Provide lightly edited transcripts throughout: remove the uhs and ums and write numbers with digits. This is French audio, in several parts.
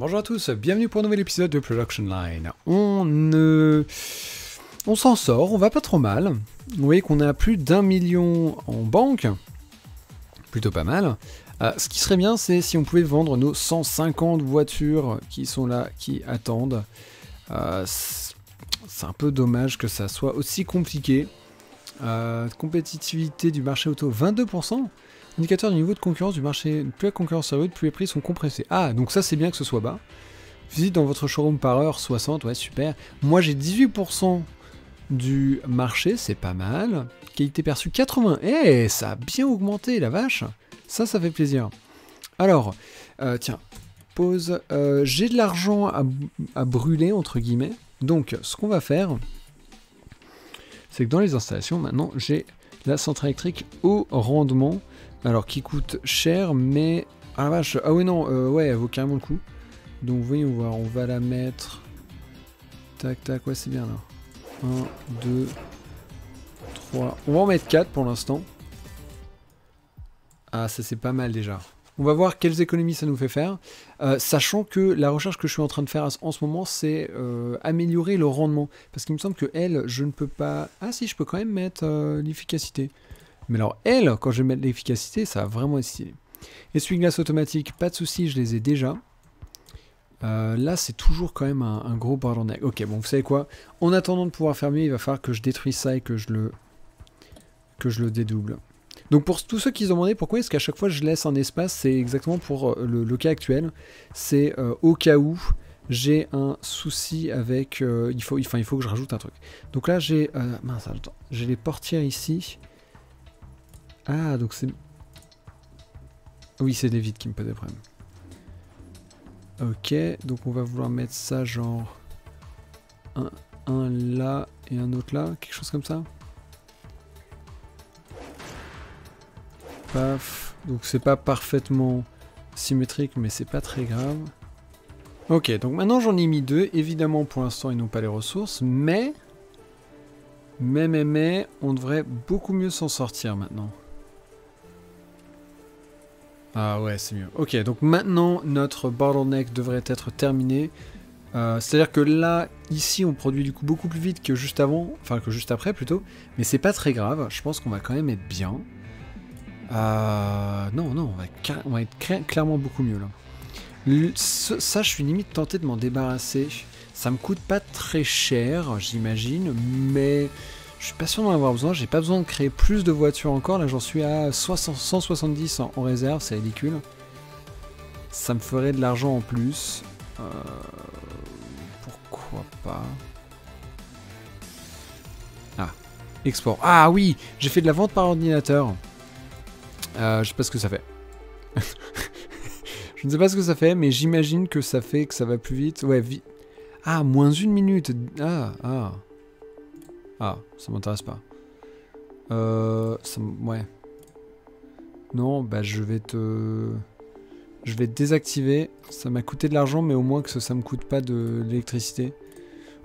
Bonjour à tous, bienvenue pour un nouvel épisode de Production Line. On s'en sort, on va pas trop mal. Vous voyez qu'on a plus d'1 million en banque, plutôt pas mal. Ce qui serait bien, c'est si on pouvait vendre nos 150 voitures qui sont là, qui attendent. C'est un peu dommage que ça soit aussi compliqué. Compétitivité du marché auto, 22%. Indicateur du niveau de concurrence du marché. Plus la concurrence est haute, plus les prix sont compressés. Ah, donc ça c'est bien que ce soit bas. Visite dans votre showroom par heure, 60, ouais super. Moi j'ai 18% du marché, c'est pas mal. Qualité perçue, 80. Eh, ça a bien augmenté, la vache. Ça fait plaisir. Alors, tiens, pause. J'ai de l'argent à brûler, entre guillemets. Donc, ce qu'on va faire, c'est que dans les installations, maintenant, j'ai la centrale électrique au rendement. Alors, qui coûte cher, mais... Ah la vache, ah oui, non, ouais, elle vaut carrément le coup. Donc, voyons voir, on va la mettre... Tac, tac, ouais, c'est bien, là. 1, 2, 3... On va en mettre 4 pour l'instant. Ah, ça, c'est pas mal, déjà. On va voir quelles économies ça nous fait faire. Sachant que la recherche que je suis en train de faire en ce moment, c'est améliorer le rendement. Parce qu'il me semble que, elle, je ne peux pas... Ah, si, je peux quand même mettre l'efficacité. Mais alors, elle, quand je vais mettre l'efficacité, ça va vraiment être stylé. Essuie-glace automatique, pas de souci, je les ai déjà. Là, c'est toujours quand même un gros bottleneck. Ok, bon, vous savez quoi? En attendant de pouvoir faire mieux, il va falloir que je détruise ça et que je le dédouble. Donc, pour tous ceux qui se demandaient pourquoi est-ce qu'à chaque fois je laisse un espace, c'est exactement pour le cas actuel. C'est au cas où j'ai un souci avec... il faut que je rajoute un truc. Donc là, j'ai... mince, attends. J'ai les portières ici. Ah, donc c'est... Oui, c'est des vides qui me posent des problèmes. Ok, donc on va vouloir mettre ça genre... Un là et un autre là, quelque chose comme ça. Paf. Donc c'est pas parfaitement symétrique, mais c'est pas très grave. Ok, donc maintenant j'en ai mis 2. Évidemment, pour l'instant, ils n'ont pas les ressources, mais, on devrait beaucoup mieux s'en sortir maintenant. Ah ouais, c'est mieux. Ok, donc maintenant, notre bottleneck devrait être terminé. C'est-à-dire que là, ici, on produit du coup beaucoup plus vite que juste avant, enfin que juste après plutôt, mais c'est pas très grave, je pense qu'on va quand même être bien. Non, on va être clairement beaucoup mieux là. Ça, je suis limite tenté de m'en débarrasser. Ça me coûte pas très cher, j'imagine, mais je suis pas sûr d'en avoir besoin. J'ai pas besoin de créer plus de voitures encore. Là, j'en suis à 170 en réserve, c'est ridicule. Ça me ferait de l'argent en plus. Pourquoi pas? Ah, export. Ah oui, j'ai fait de la vente par ordinateur. Je sais pas ce que ça fait. Je ne sais pas ce que ça fait, mais j'imagine que ça fait que ça va plus vite. Ouais, ah, -1 minute. Ah, ça m'intéresse pas. Ouais. Non, bah je vais te désactiver. Ça m'a coûté de l'argent, mais au moins que ça me coûte pas de l'électricité.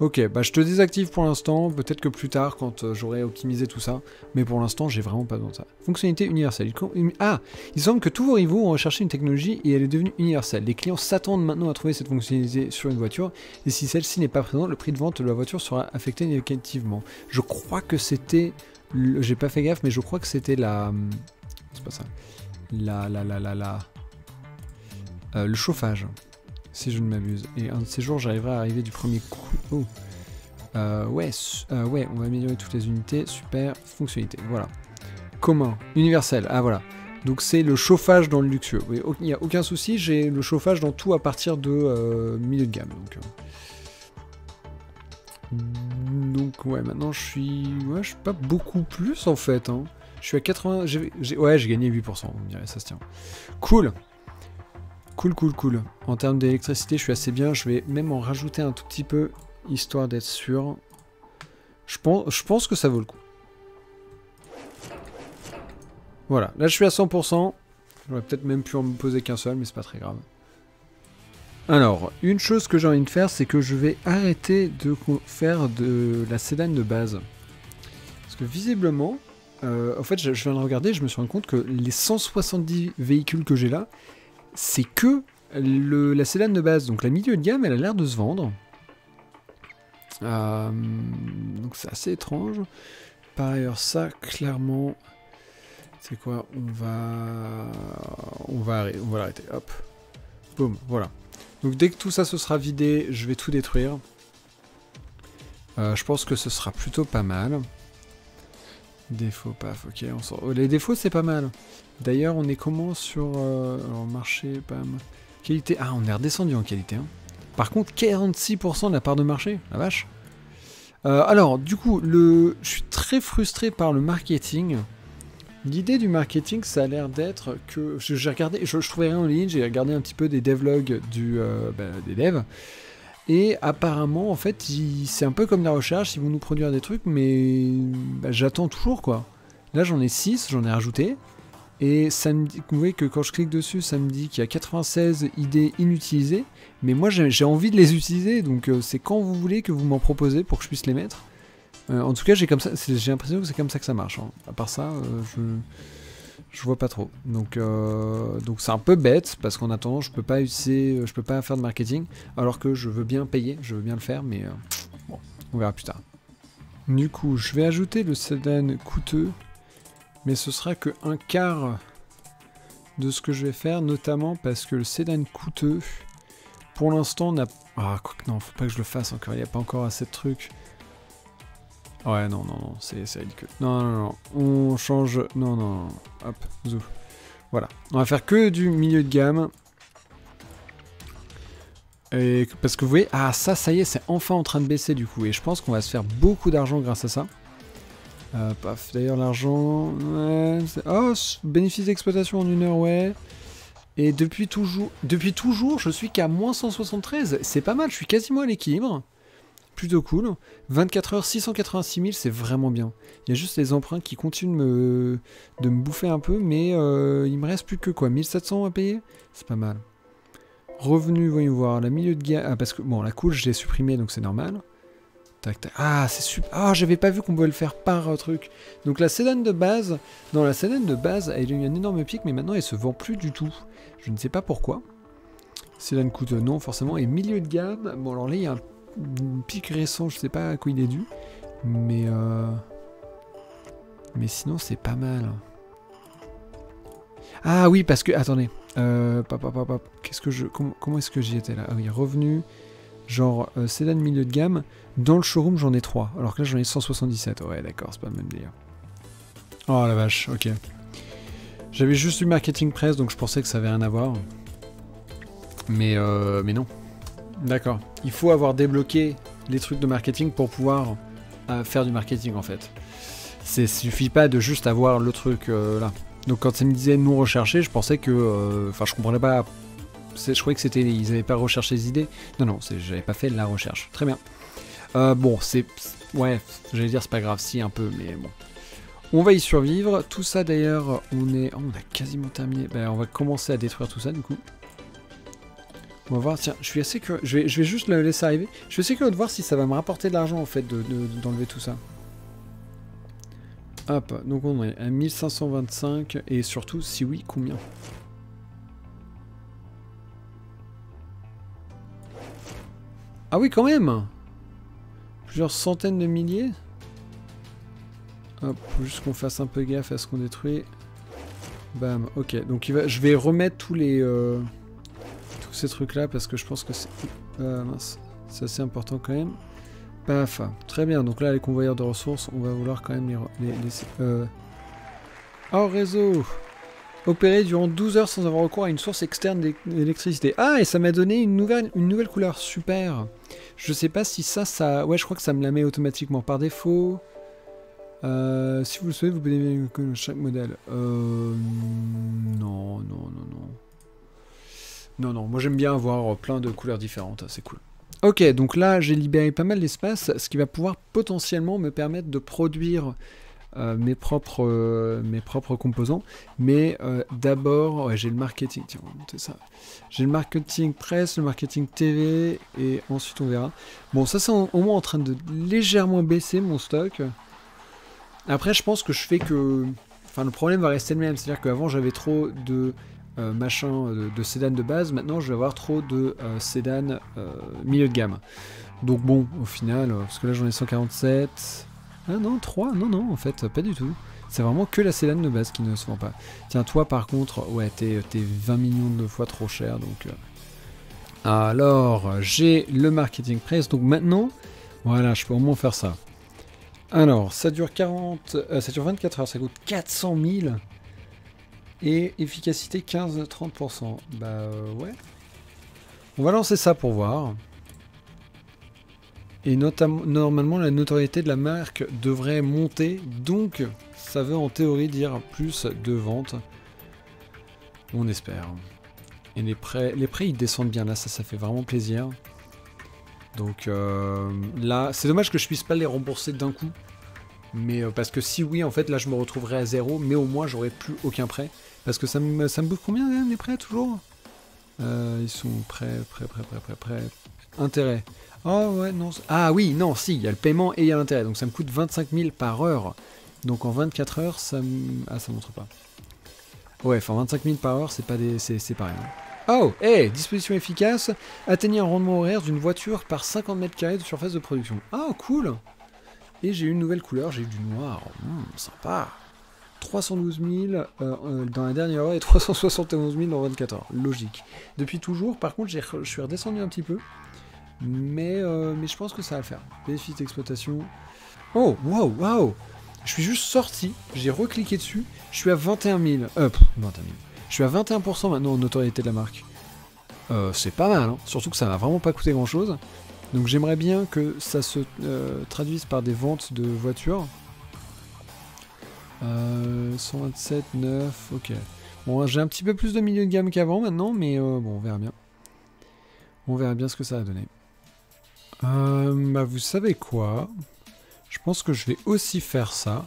Ok, bah je te désactive pour l'instant, peut-être que plus tard quand j'aurai optimisé tout ça, mais pour l'instant j'ai vraiment pas besoin de ça. Fonctionnalité universelle. Ah, il semble que tous vos rivaux ont recherché une technologie et elle est devenue universelle. Les clients s'attendent maintenant à trouver cette fonctionnalité sur une voiture, et si celle-ci n'est pas présente, le prix de vente de la voiture sera affecté négativement. Je crois que c'était... J'ai pas fait gaffe, mais je crois que c'était la... C'est pas ça. Le chauffage. Si je ne m'abuse. Et un de ces jours, j'arriverai à arriver du premier coup. Oh. Ouais, on va améliorer toutes les unités. Super. Fonctionnalité. Voilà. Commun. Universel. Ah, voilà. Donc, c'est le chauffage dans le luxueux. Oui, il n'y a aucun souci. J'ai le chauffage dans tout à partir de milieu de gamme. Donc, ouais, maintenant, je suis pas beaucoup plus, en fait. Hein. Je suis à 80... Ouais, j'ai gagné 8%. On dirait, ça se tient. Cool. Cool. En termes d'électricité, je suis assez bien. Je vais même en rajouter un tout petit peu, histoire d'être sûr. Je pense que ça vaut le coup. Voilà. Là, je suis à 100%. J'aurais peut-être même pu en me poser qu'un seul, mais c'est pas très grave. Alors, une chose que j'ai envie de faire, c'est que je vais arrêter de faire de la sédane de base. Parce que visiblement, en fait, je viens de regarder, je me suis rendu compte que les 170 véhicules que j'ai là, c'est que La Célane de base, donc la milieu de gamme, elle a l'air de se vendre. Donc c'est assez étrange. Par ailleurs, ça, clairement... C'est quoi? On va l'arrêter. Hop. Boum. Voilà. Donc dès que tout ça se sera vidé, je vais tout détruire. Je pense que ce sera plutôt pas mal. Défaut, paf, ok. On sort... oh, les défauts, c'est pas mal. D'ailleurs, on est comment sur... alors, marché, bam. Qualité. Ah, on est redescendu en qualité. Hein. Par contre, 46% de la part de marché. La vache. Alors, du coup, je suis très frustré par le marketing. L'idée du marketing, ça a l'air d'être que... J'ai regardé, je trouvais rien en ligne, j'ai regardé un petit peu des devlogs des devs. Et apparemment, en fait, c'est un peu comme la recherche, ils vont nous produire des trucs, mais j'attends toujours, quoi. Là, j'en ai 6, j'en ai rajouté. Et ça me dit, vous voyez que quand je clique dessus, ça me dit qu'il y a 96 idées inutilisées. Mais moi, j'ai envie de les utiliser, donc c'est quand vous voulez que vous m'en proposez pour que je puisse les mettre. En tout cas, j'ai l'impression que c'est comme ça que ça marche. Hein. À part ça, je vois pas trop. Donc c'est un peu bête parce qu'en attendant, je peux pas faire de marketing. Alors que je veux bien payer, je veux bien le faire, mais bon, on verra plus tard. Du coup, je vais ajouter le sedan coûteux, mais ce sera que un quart de ce que je vais faire, notamment parce que le sedan coûteux, pour l'instant, n'a... Ah, quoi que non, faut pas que je le fasse encore. Il n'y a pas encore assez de trucs. Ouais, non, c'est ridicule. Non, on change... Non, hop, zou. Voilà, on va faire que du milieu de gamme. Et parce que vous voyez, ah ça y est, c'est enfin en train de baisser du coup. Et je pense qu'on va se faire beaucoup d'argent grâce à ça. Paf, d'ailleurs l'argent... Ouais, oh, bénéfice d'exploitation en une heure, ouais. Et depuis toujours, je suis qu'à moins 173. C'est pas mal, je suis quasiment à l'équilibre. Plutôt cool. 24 heures, 686 000, c'est vraiment bien. Il y a juste les emprunts qui continuent de me bouffer un peu, mais il me reste plus que quoi, 1700 à payer. C'est pas mal. Revenu, voyons voir, la milieu de gamme... Ah, parce que, bon, la couche, je l'ai supprimée, donc c'est normal. Tac, tac. Ah, c'est super. Ah, j'avais pas vu qu'on pouvait le faire par truc. Donc la sédane de base... Non, la sédane de base, elle a eu un énorme pic, mais maintenant, elle se vend plus du tout. Je ne sais pas pourquoi. Sédane coûte non, forcément. Et milieu de gamme... Bon, alors là, il y a un... pic récent, je sais pas à quoi il est dû, mais sinon c'est pas mal. Ah oui, parce que attendez, qu'est-ce que comment est-ce que j'y étais là? Ah oui, revenu, genre sedan milieu de gamme. Dans le showroom j'en ai 3, alors que là j'en ai 177. Ouais, d'accord, c'est pas le même délire. Oh la vache, ok. J'avais juste du marketing presse, donc je pensais que ça avait rien à voir, mais non. D'accord. Il faut avoir débloqué les trucs de marketing pour pouvoir faire du marketing en fait. Ça suffit pas de juste avoir le truc là. Donc quand ça me disait non recherché, je pensais que... Enfin je comprenais pas... Je croyais que c'était... Ils n'avaient pas recherché les idées. Non, j'avais pas fait la recherche. Très bien. Bon, c'est... Ouais, j'allais dire c'est pas grave, si un peu, mais bon. On va y survivre. Tout ça d'ailleurs, on est... Oh, on a quasiment terminé. Ben, on va commencer à détruire tout ça du coup. On va voir, tiens, je suis assez curieux, je vais juste le laisser arriver. Je suis assez curieux de voir si ça va me rapporter de l'argent en fait d'enlever tout ça. Hop, donc on est à 1525 et surtout, si oui, combien? Ah oui, quand même! Plusieurs centaines de milliers? Hop, faut juste qu'on fasse un peu gaffe à ce qu'on détruit. Bam, ok, donc je vais remettre tous les... ces trucs là parce que je pense que c'est mince, c'est assez important quand même. Paf, très bien, donc là les convoyeurs de ressources, on va vouloir quand même les hors réseau, opérer durant 12 heures sans avoir recours à une source externe d'électricité. Ah, et ça m'a donné une nouvelle couleur, super. Je sais pas si ça ouais, je crois que ça me la met automatiquement par défaut. Si vous le souhaitez, vous pouvez chaque modèle. Non, moi j'aime bien avoir plein de couleurs différentes, c'est cool. Ok, donc là j'ai libéré pas mal d'espace, ce qui va pouvoir potentiellement me permettre de produire mes propres composants. Mais d'abord, ouais, j'ai le marketing, tiens, on va monter ça. J'ai le marketing presse, le marketing TV, et ensuite on verra. Bon, ça c'est au moins en train de légèrement baisser mon stock. Après je pense que je fais que... Enfin le problème va rester le même, c'est-à-dire qu'avant j'avais trop de... machin de sedan de base, maintenant je vais avoir trop de sedan milieu de gamme. Donc bon, au final, parce que là j'en ai 147... Ah non, 3, non, non, en fait, pas du tout. C'est vraiment que la sedan de base qui ne se vend pas. Tiens, toi par contre, ouais, t'es 20 millions de fois trop cher, donc... Alors, j'ai le marketing press, donc maintenant, voilà, je peux au moins faire ça. Alors, ça dure 24 heures, ça coûte 400 000. Et efficacité 15-30%. Bah ouais. On va lancer ça pour voir. Et normalement, la notoriété de la marque devrait monter. Donc, ça veut en théorie dire plus de ventes. On espère. Et les prix ils descendent bien là, ça fait vraiment plaisir. Donc là, c'est dommage que je puisse pas les rembourser d'un coup. Mais parce que si oui, en fait, là je me retrouverai à zéro, mais au moins j'aurai plus aucun prêt. Parce que ça me bouffe combien même, les prêts toujours ils sont prêts. Intérêt. Oh ouais, non. Ah oui, non, si, il y a le paiement et il y a l'intérêt. Donc ça me coûte 25 000 par heure. Donc en 24 heures, ah, ça montre pas. Ouais, enfin 25 000 par heure, c'est pareil. Hein. Oh, hey, disposition efficace, atteignez un rendement horaire d'une voiture par 50 mètres carrés de surface de production. Ah, cool. Et j'ai une nouvelle couleur, j'ai eu du noir. Sympa. 312 000 dans la dernière heure et 371 000 dans 24 heures. Logique. Depuis toujours, par contre, je suis redescendu un petit peu. Mais je pense que ça va le faire. Bénéfice d'exploitation. Oh, waouh, waouh. Je suis juste sorti, j'ai recliqué dessus. Je suis à 21 000. Je suis à 21% maintenant en notoriété de la marque. C'est pas mal, hein. Surtout que ça m'a vraiment pas coûté grand chose. Donc j'aimerais bien que ça se traduise par des ventes de voitures. 127, 9, ok. Bon, j'ai un petit peu plus de milieu de gamme qu'avant maintenant, mais bon, on verra bien. On verra bien ce que ça va donner. Bah vous savez quoi? Je pense que je vais aussi faire ça.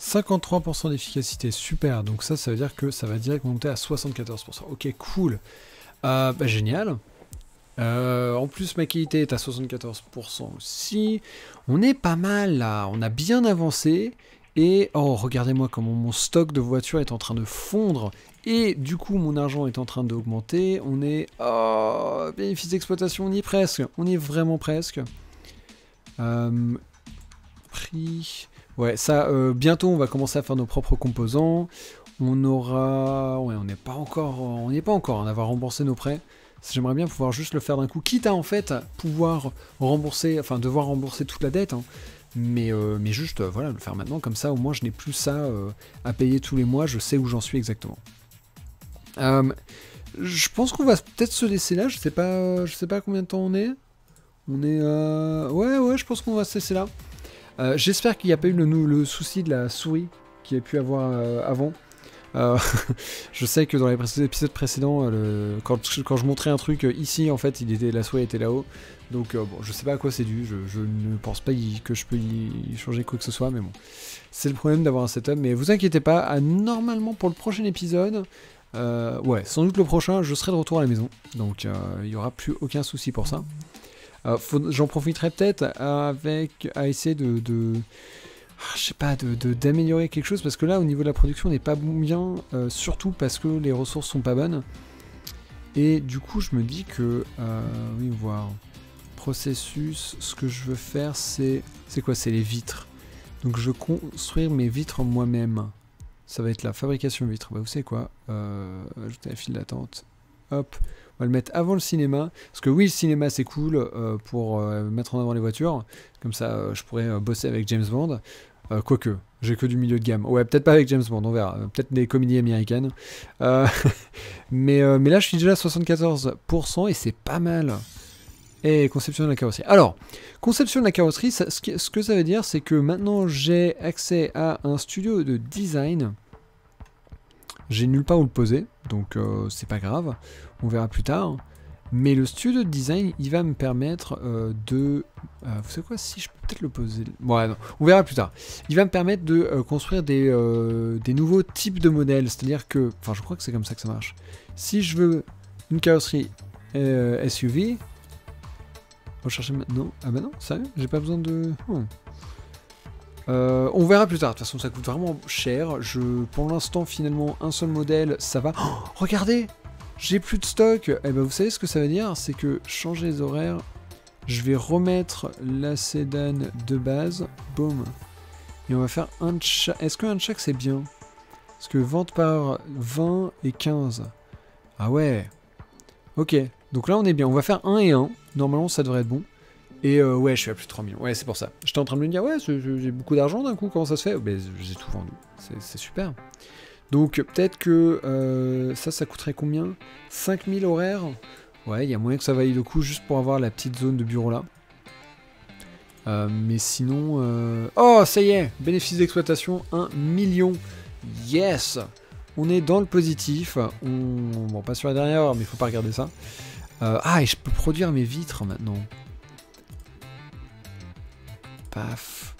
53% d'efficacité, super. Donc ça veut dire que ça va directement monter à 74%. Ok, cool. Bah génial. En plus ma qualité est à 74% aussi. On est pas mal là, on a bien avancé. Et oh, regardez-moi comment mon stock de voitures est en train de fondre. Et du coup mon argent est en train d'augmenter. On est... Oh, bénéfice d'exploitation, on y est presque. On y est vraiment presque. Prix... Ouais, ça, bientôt on va commencer à faire nos propres composants. On aura... Ouais, on n'est pas encore... On n'y est pas encore, on va rembourser nos prêts. J'aimerais bien pouvoir juste le faire d'un coup, quitte à en fait pouvoir rembourser, enfin devoir rembourser toute la dette, hein. Mais juste voilà, le faire maintenant, comme ça au moins je n'ai plus ça à payer tous les mois, je sais où j'en suis exactement. Je pense qu'on va peut-être se laisser là, je sais pas combien de temps on est. On est ouais, je pense qu'on va se laisser là. J'espère qu'il n'y a pas eu le souci de la souris qu'il y a pu avoir avant. Je sais que dans les épisodes précédents, quand je montrais un truc ici, en fait, la souris était là-haut. Donc, bon, je sais pas à quoi c'est dû. Je ne pense pas que je peux y changer quoi que ce soit, mais bon. C'est le problème d'avoir un setup. Mais vous inquiétez pas, normalement pour le prochain épisode, ouais, sans doute le prochain, je serai de retour à la maison. Donc, il n'y aura plus aucun souci pour ça. J'en profiterai peut-être à essayer de je sais pas, d'améliorer quelque chose, parce que là au niveau de la production on n'est pas bien, surtout parce que les ressources sont pas bonnes, et du coup je me dis que oui, voir processus, ce que je veux faire c'est quoi, c'est les vitres, donc je vais construire mes vitres moi-même, ça va être la fabrication de vitres. Bah vous savez quoi, ajouter la file d'attente, hop, on va le mettre avant le cinéma, parce que oui, le cinéma c'est cool pour mettre en avant les voitures, comme ça je pourrais bosser avec James Bond, quoique, j'ai que du milieu de gamme, ouais, peut-être pas avec James Bond, on verra, peut-être des comédies américaines, mais là je suis déjà à 74% et c'est pas mal. Et conception de la carrosserie. Alors, conception de la carrosserie, ce que ça veut dire, c'est que maintenant j'ai accès à un studio de design. J'ai nulle part où le poser, donc c'est pas grave, on verra plus tard. Mais le studio de design, il va me permettre de... vous savez quoi, si je peux peut-être le poser... Ouais, non, on verra plus tard. Il va me permettre de construire des nouveaux types de modèles, c'est-à-dire que... Enfin, je crois que c'est comme ça que ça marche. Si je veux une carrosserie SUV... Rechercher maintenant... Ah bah non, sérieux, j'ai pas besoin de... On verra plus tard, de toute façon ça coûte vraiment cher. Pour l'instant, finalement, un seul modèle, ça va... Oh, regardez, j'ai plus de stock. Eh ben, vous savez ce que ça veut dire? C'est que changer les horaires, je vais remettre la sédane de base. Boum. Et on va faire un de chaque. Est-ce qu'un de chaque, c'est bien? Parce que vente par 20 et 15. Ah ouais. Ok, donc là on est bien. On va faire 1 et 1. Normalement, ça devrait être bon. Et ouais, je suis à plus de 3 millions. Ouais, c'est pour ça. J'étais en train de me dire, ouais, j'ai beaucoup d'argent d'un coup, comment ça se fait? Ben, j'ai tout vendu. C'est super. Donc, peut-être que ça coûterait combien? 5000 horaires? Ouais, il y a moyen que ça vaille le coup juste pour avoir la petite zone de bureau là. Mais sinon... Oh, ça y est! Bénéfice d'exploitation, 1 million. Yes! On est dans le positif. Bon, pas sur la dernière, mais il faut pas regarder ça. Et je peux produire mes vitres maintenant. Paf,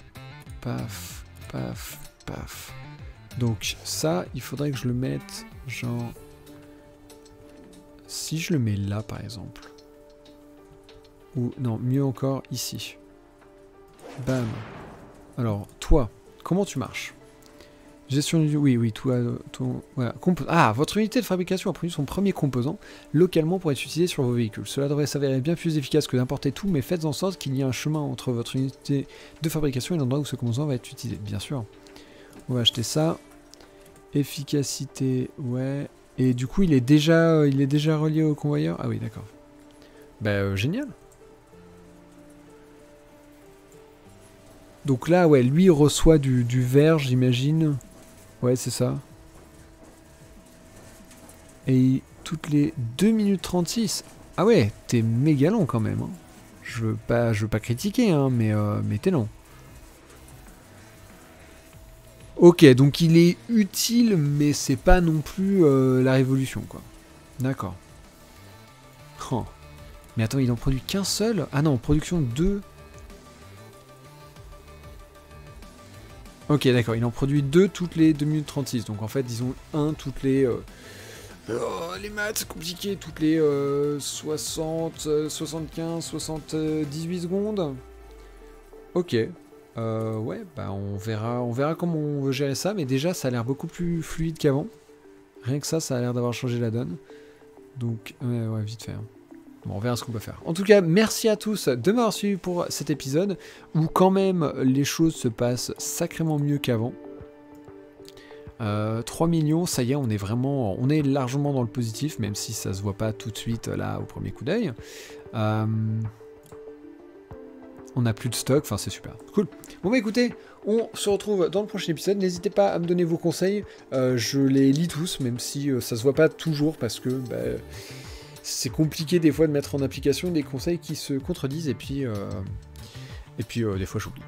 paf, paf, paf. Donc ça, il faudrait que je le mette, genre... Si je le mets là, par exemple. Ou non, mieux encore, ici. Bam. Alors, toi, comment tu marches? Gestion du... Oui, toi voilà. Votre unité de fabrication a produit son premier composant localement pour être utilisé sur vos véhicules. Cela devrait s'avérer bien plus efficace que d'importer tout, mais faites en sorte qu'il y ait un chemin entre votre unité de fabrication et l'endroit où ce composant va être utilisé. Bien sûr. On va acheter ça. Efficacité, ouais. Et du coup, il est déjà relié au convoyeur. Ah oui, d'accord. Bah, génial. Donc là, ouais, lui, il reçoit du verre, j'imagine. Ouais, c'est ça. Et toutes les 2 minutes 36. Ah ouais, t'es méga long quand même. Hein. Je veux pas critiquer, hein, mais t'es long. Ok, donc il est utile, mais c'est pas non plus la révolution, quoi. D'accord. Oh. Mais attends, il en produit qu'un seul? Ah non, production 2. Ok, d'accord, il en produit 2 toutes les 2 minutes 36, donc en fait, disons 1 toutes les... les maths, c'est compliqué, toutes les 60, 75, 78 secondes. Ok, ouais, bah on verra comment on veut gérer ça, mais déjà, ça a l'air beaucoup plus fluide qu'avant. Rien que ça, ça a l'air d'avoir changé la donne. Donc, ouais, vite fait, hein. Bon, on verra ce qu'on peut faire. En tout cas, merci à tous de m'avoir suivi pour cet épisode, où quand même les choses se passent sacrément mieux qu'avant. 3 millions, ça y est, on est largement dans le positif, même si ça se voit pas tout de suite là au premier coup d'œil. On a plus de stock, enfin c'est super, cool. Bon bah écoutez, on se retrouve dans le prochain épisode, n'hésitez pas à me donner vos conseils, je les lis tous, même si ça se voit pas toujours, parce que... Bah, c'est compliqué des fois de mettre en application des conseils qui se contredisent et puis des fois j'oublie.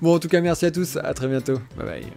Bon, en tout cas merci à tous, à très bientôt, bye bye.